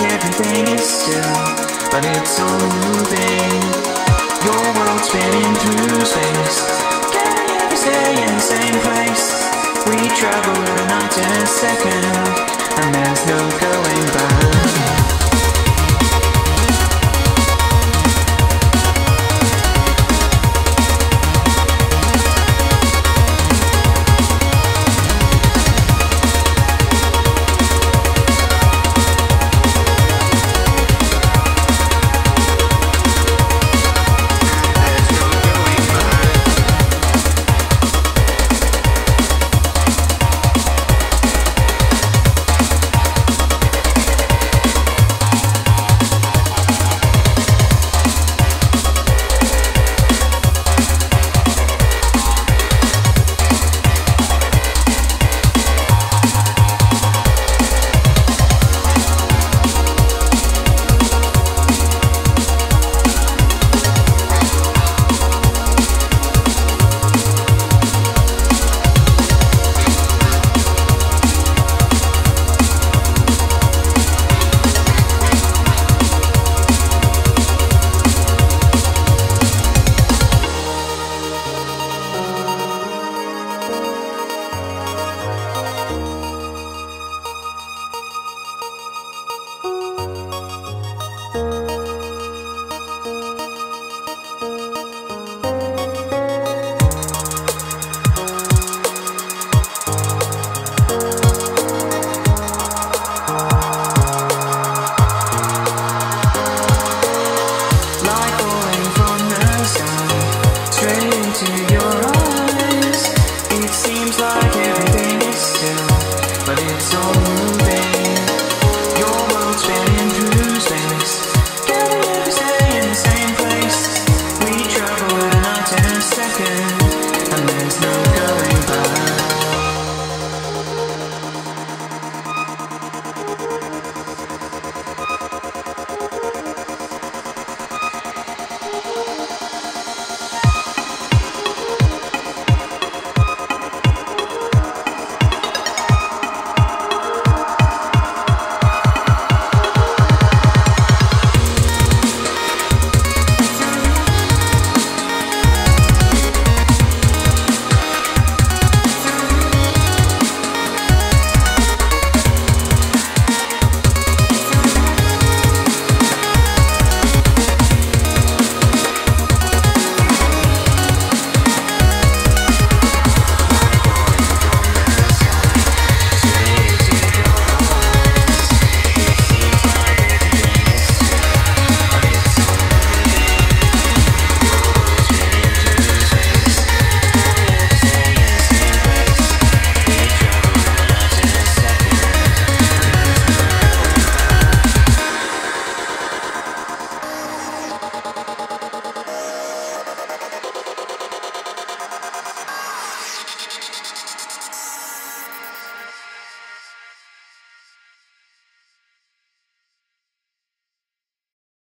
like everything is still, but it's all moving. Your world spinning through space, can we stay in the same place? We travel in a second, and there's no going back.